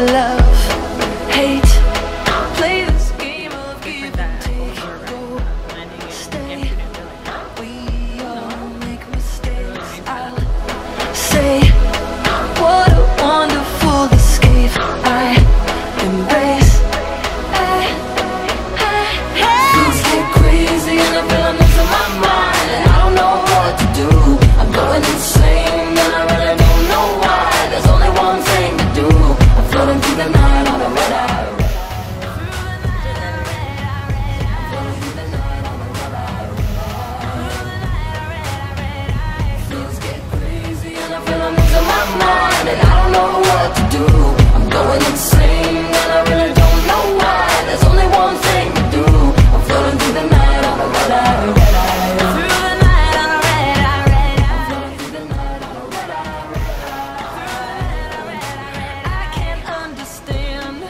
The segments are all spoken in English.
love, hate, play this game of give and take, go, stay, we all make mistakes. I'll say, what a wonderful escape. I embrace, things get crazy and I'm feeling into my mind. I don't know what to do, I'm going insane and I really don't know why. There's only one thing to do, I'm floating through the night on a red-eye. Things get crazy and I'm feeling into my mind, and I don't know what to do, I'm going insane and I really don't know why. There's only one thing to do, I'm floating through the night on a red-eye. I can't understand,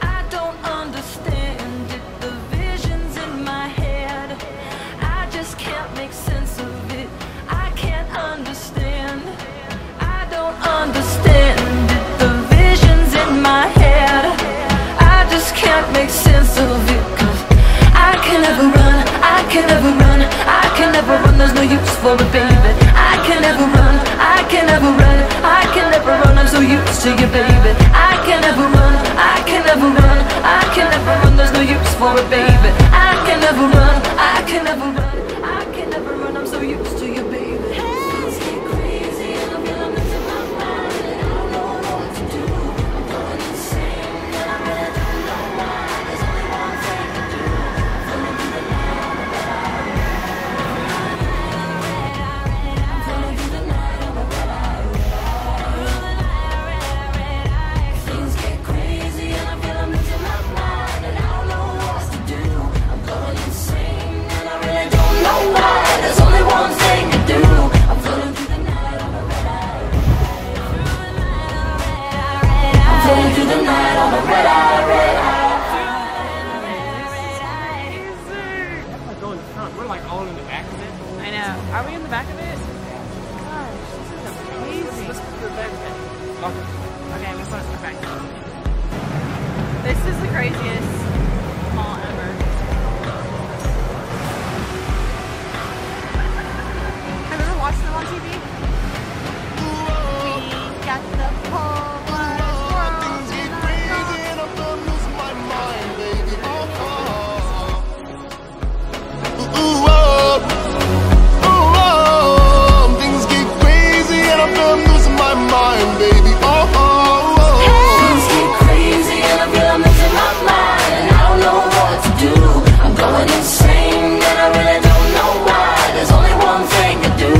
I don't understand it. The visions in my head, I just can't make sense of it. I can't understand, I don't understand it. The visions in my head, I just can't make sense of it. 'Cause I can never run, I can never run, I can never run, there's no use for it, baby. I can never run, I can never run, I can never run, I'm so used to you, baby. I can never run, I can never run, I can never run, there's no use for it, baby. I can never run, I can never run, I can never run, I'm so used to you, baby. Things get crazy and I'm feeling into my mind, and I don't know what to do, I'm going insane and I really don't know why. There's only one thing to do, I'm feeling through the night on a red-eye. I'm feeling through the night on a red-eye. Things get crazy and I'm feeling into my mind, and I don't know what to do, I'm going insane and I really don't know why. There's only one thing to do, I'm floating through the night on a red-eye. I'm floating through the night on a red-eye, red-eye. Like going front, we're like all in the back of it. I know. Are we in the back of it? Gosh, this is amazing. Let's put it back. Okay, we put it back. This is the craziest mall ever. Have you ever watched them on TV? We got the whole world in our hands. Things get crazy and I'm feeling losing my mind, baby. Things get crazy and I feel I'm losing my mind, and I don't know what to do, I'm going insane and I really don't know why. There's only one thing to do,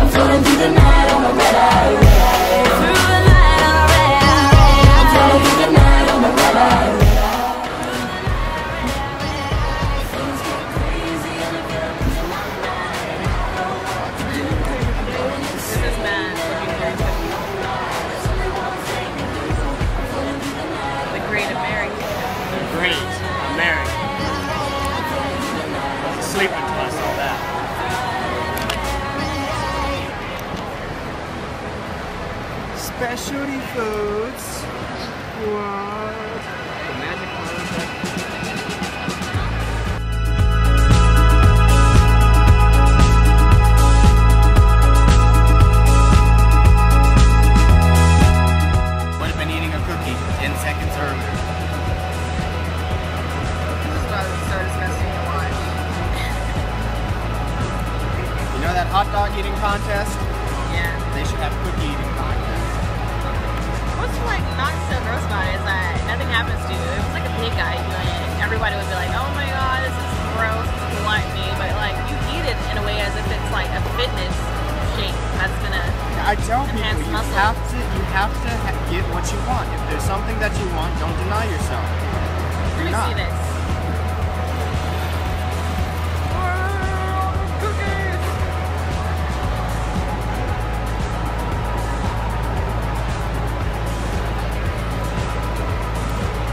I'm floating through the night on a red-eye. I'm floating through the night on a red-eye. Things get crazy and I feel I'm losing my mind, and I don't know what to do, I'm going This insane. is mad. Looking very good. There's only one thing to do, I'm floating through the night. The Great American. Great America. Sleeping to us all that. Specialty foods. What? The magic one. Would have been eating a cookie 10 seconds earlier. This is why this is so disgusting to watch. You know that hot dog eating contest? Yeah. They should have cookie eating contest. What's like not so gross about it is that nothing happens to you. It was like a pig eye, like everybody would be like, oh my god, this is gross, this is gluttony, but like you eat it in a way as if it's like a fitness shake that's gonna I tell people enhance you muscle. have to get what you want. If there's something that you want, don't deny yourself. Let me see this. Cookies!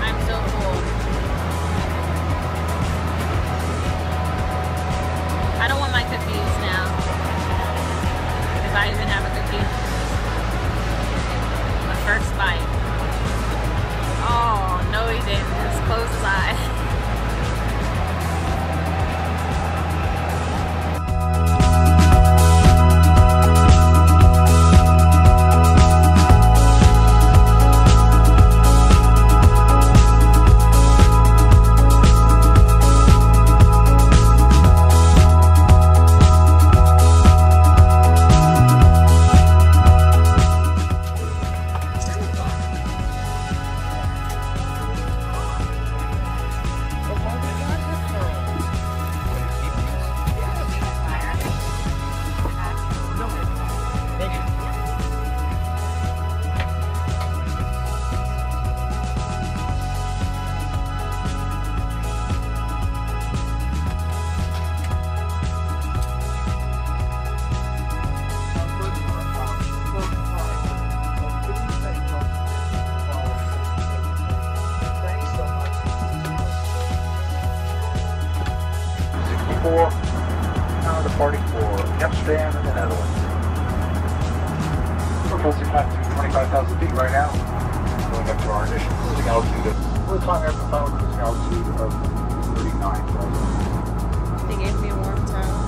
I'm so full. I don't want my cookies now. If I even have a cookie. The first bite. for Canada departing for Amsterdam and the Netherlands. We're pulsing latitude 25,000 feet right now, going up to our initial cruising altitude. We're climbing up the final cruising altitude of 39,000. They gave me a warm towel.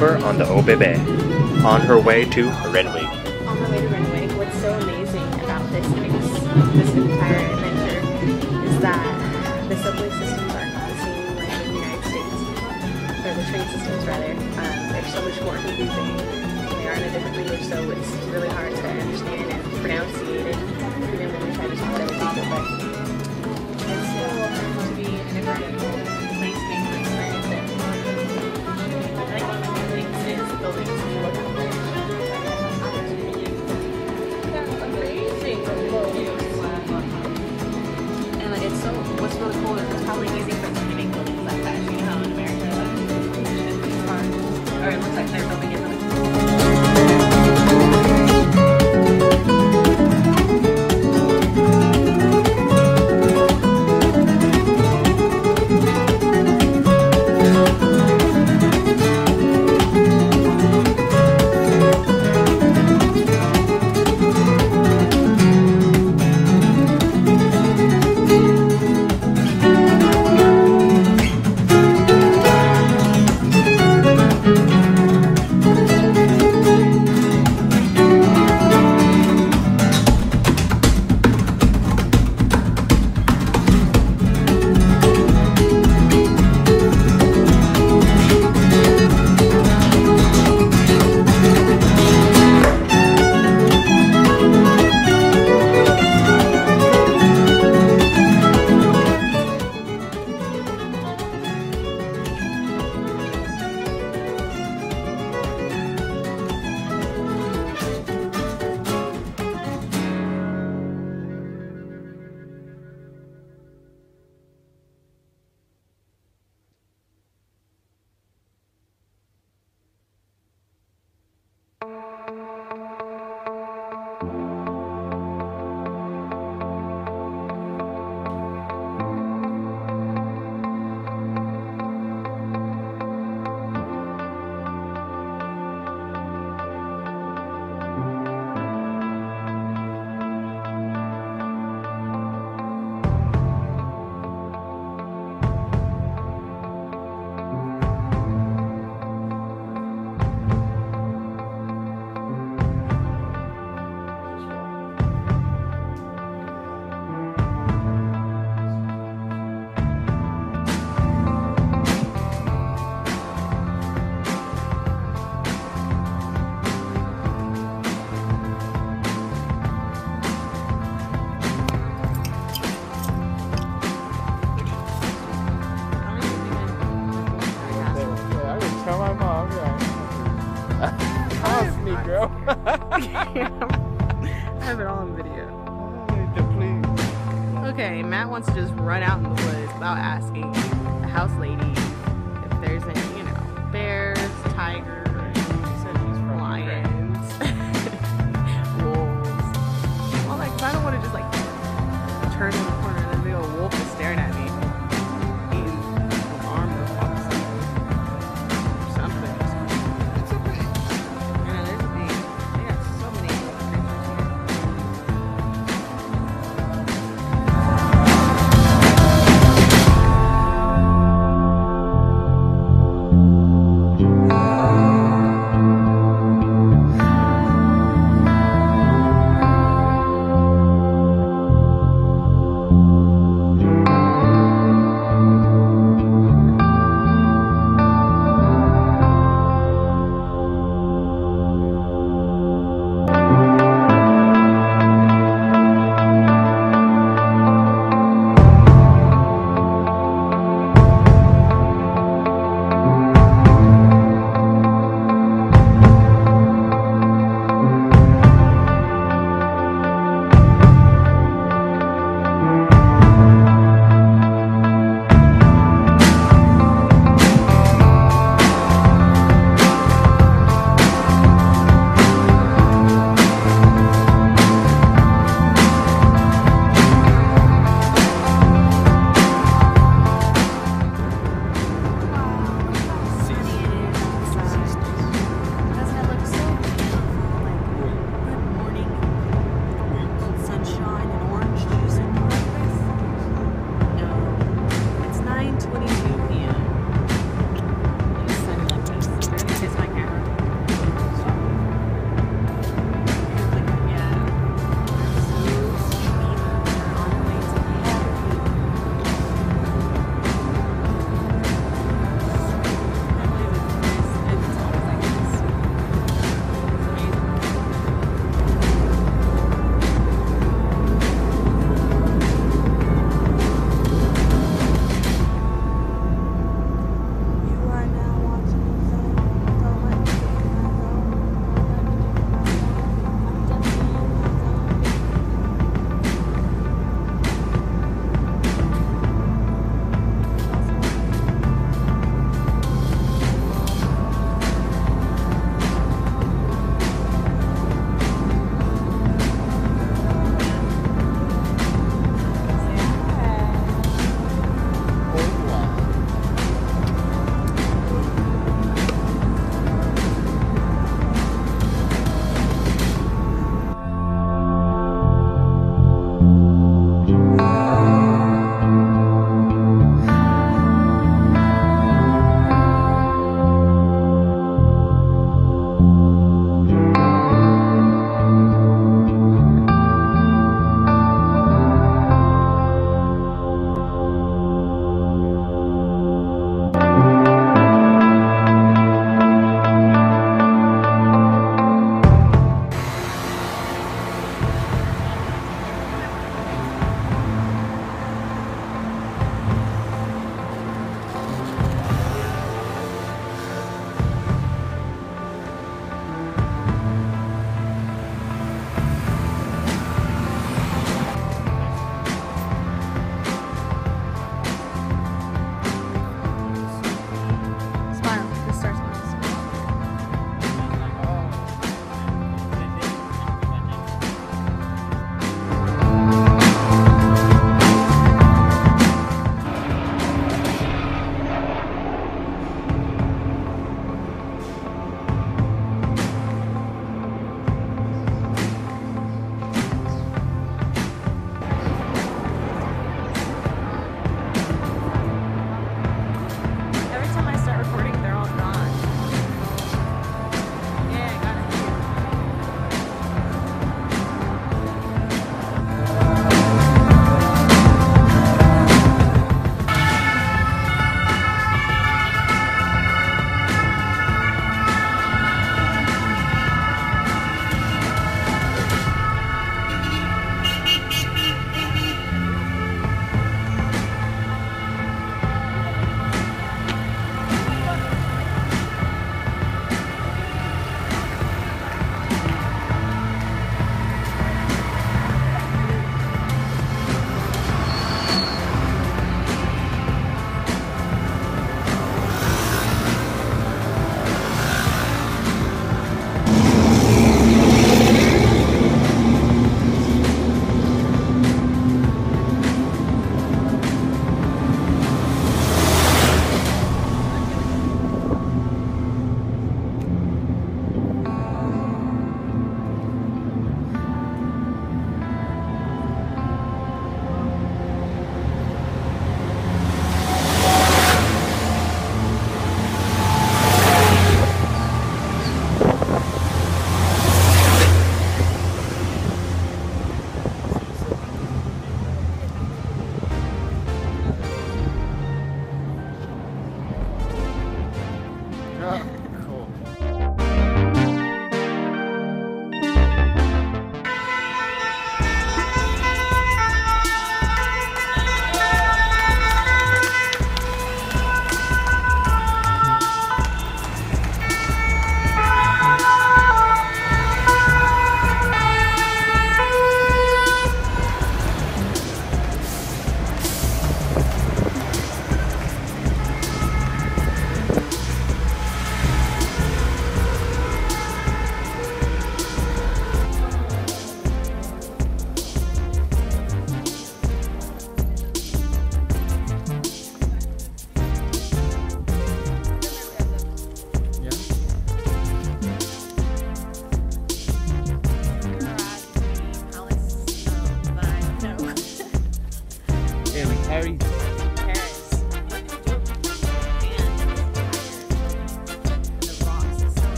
number on the OBB on her way to Renwick. On her way to Renwick, what's so amazing about this entire adventure is that the subway systems are not the same like in the United States, or the train systems rather. They're so much more confusing. They are in a different language, so it's really hard to understand and pronunciate it, even when we try to talk to other people. But it's still to be an incredible place-based experience. I think one of the things is the buildings look amazing. And like, it's so, what's really cool is it's probably easy for them to make buildings like that. You know how in America, like, or it looks like they're building it. I have it all on video. Okay, Matt wants to just run out in the woods without asking the house lady if there's any, you know, bears, tigers, lions, wolves. Well, like, cause I don't want to just like turn in the corner and then the old wolf is staring at me.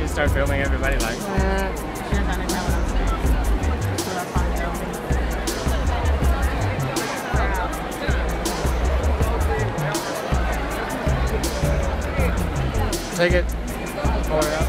can start filming everybody like. Take it. Pull it up.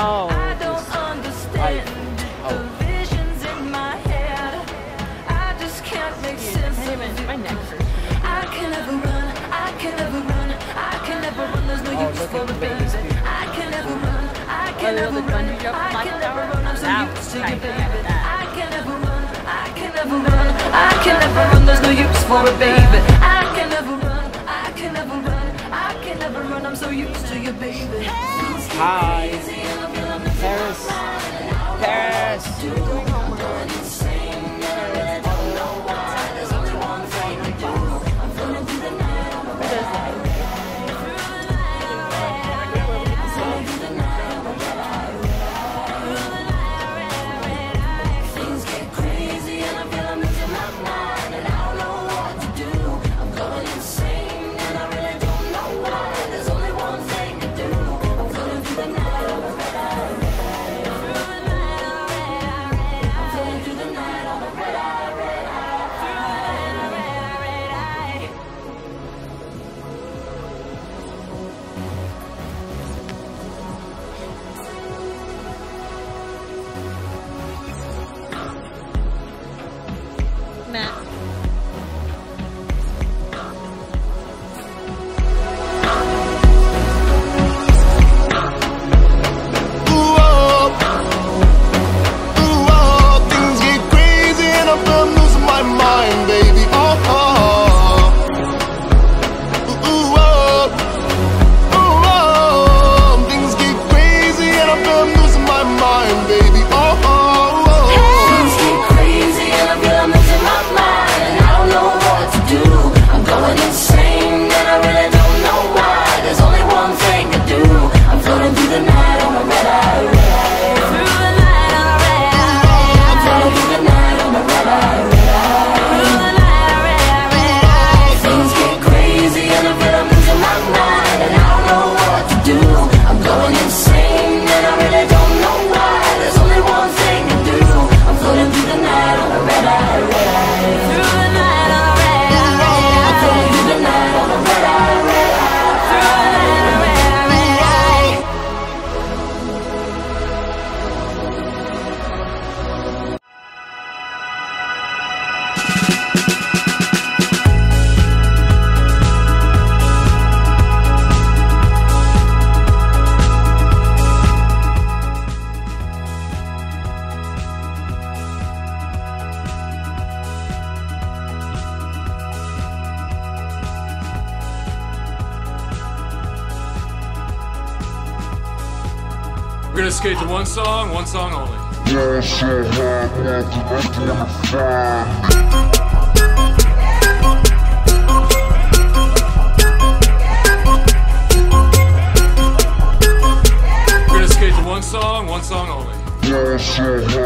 Oh, I don't understand the visions in my head. I just can't make sense of it. My neck hurts. I can never run, I can never run, I can never run, there's no use for the baby. I can never run, I can never run, I can never run, there's no use for the baby. I can never run, I can never run, I can never run, there's no use for a baby. I can never run, I can never run, I can never run, I'm so used to your baby. Hi, Paris, Paris. We're gonna skate to one song only. Yeah, sure, yeah. We're gonna skate to one song only. Yeah, sure, yeah.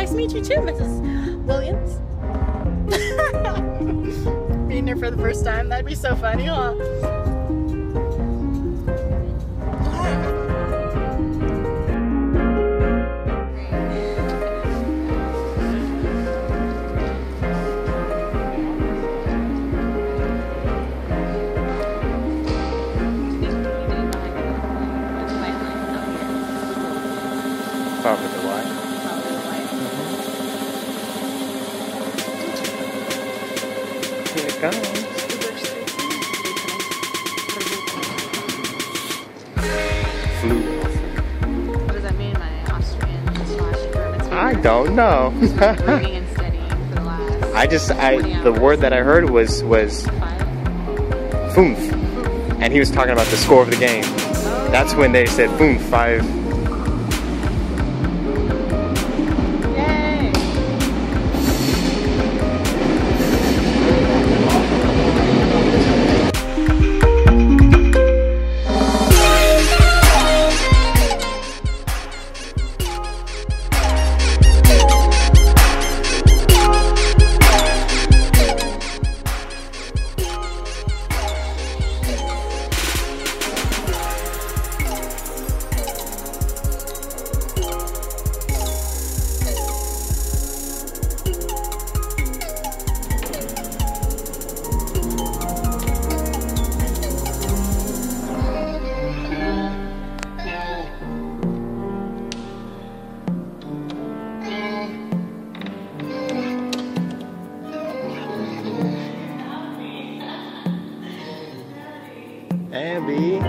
nice to meet you too, Mrs. Williams. Meeting her for the first time, that'd be so funny, huh? Probably the white. Here it comes. Flu. What does that mean, my Austrian? I don't know. I just, the word that I heard was Fünf. And he was talking about the score of the game. That's when they said Fünf, 5. Abby.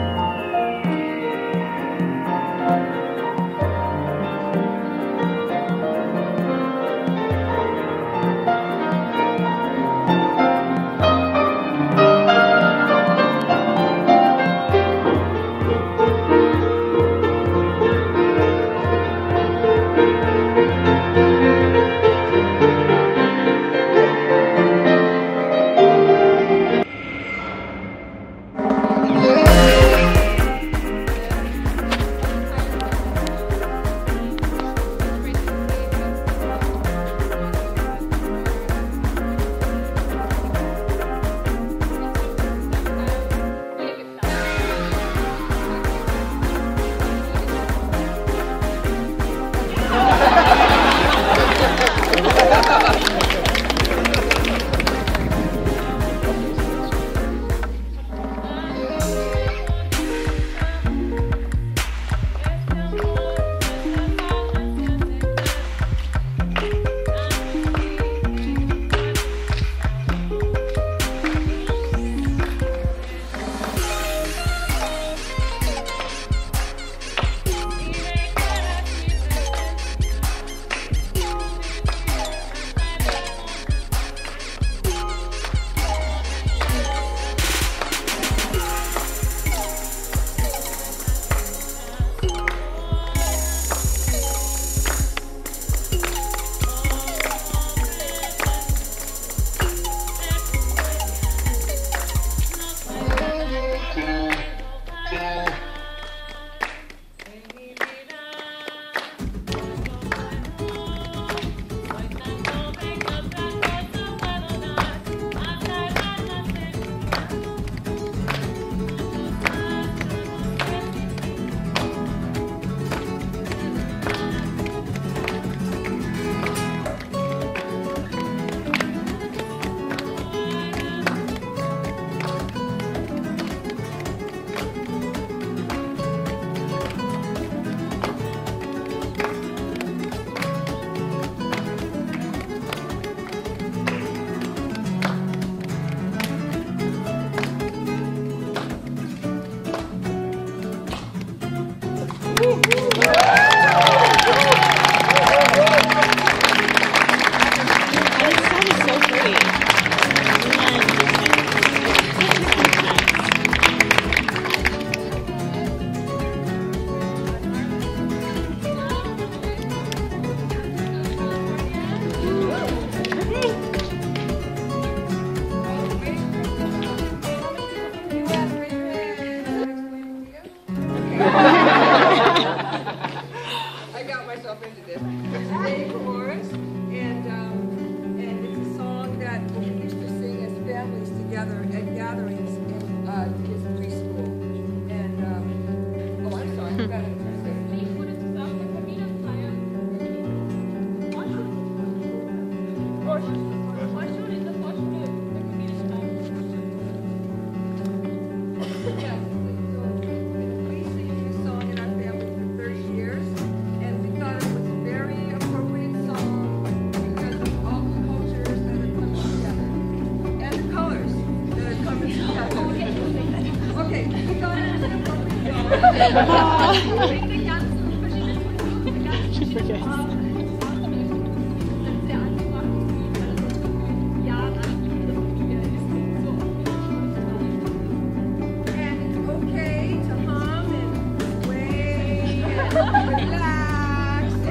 to this. It's a day chorus, and it's a song that we used to sing as families together at gatherings in his preschool. And oh, I'm sorry, I forgot it. She forgets. And it's okay to hum and sway and relax. And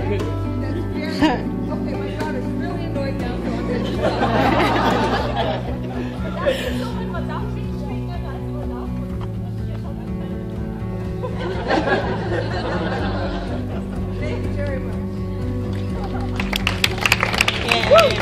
that's very okay. My daughter's really annoyed now, so I'm going to stop. Thank you very much. Yay.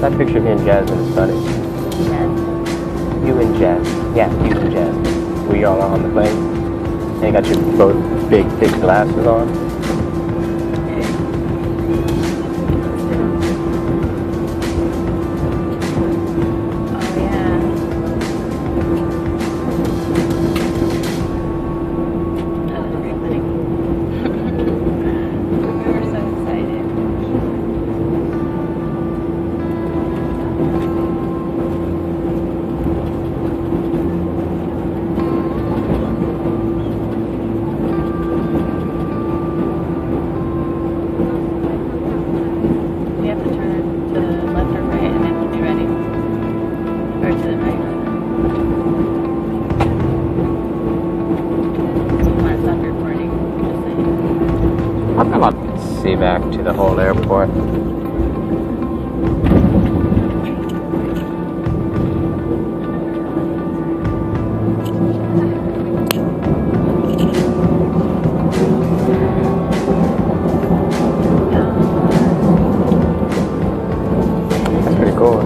That picture of me and Jasmine is funny. Jasmine? You and Jasmine. Yeah, you and Jasmine. Were y'all on the plane? And you got your both big, thick glasses on? Oh, yeah. That was very funny. We were so excited. I'm not see back to the whole airport. That's pretty cool.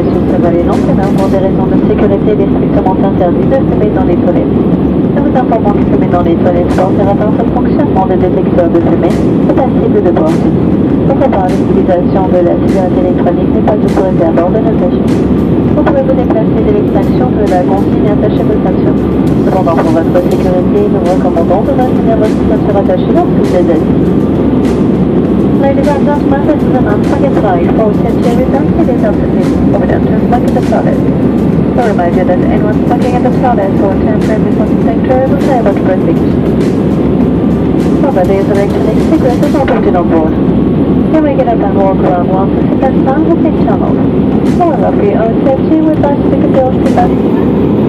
L'utilisation de la cigarette électronique n'est pas du tout interdite à bord de notre avion. Vous pouvez vous déplacer de l'extraction de la consigne attachée à votre action. Cependant, pour votre sécurité, nous recommandons de maintenir votre ceinture attachée lorsque vous êtes assis. Ladies and gentlemen, this is an unpacked flight for Century 30 altitude from an entrance back at the Stardust. To remind you that anyone parking at the Stardust or entering before the sector will be able to proceed. Nobody is electronic cigarettes is operated on board. You may get up and walk around once if that's not the same channel. However, for your own safety, we'd like to pick a bill to that.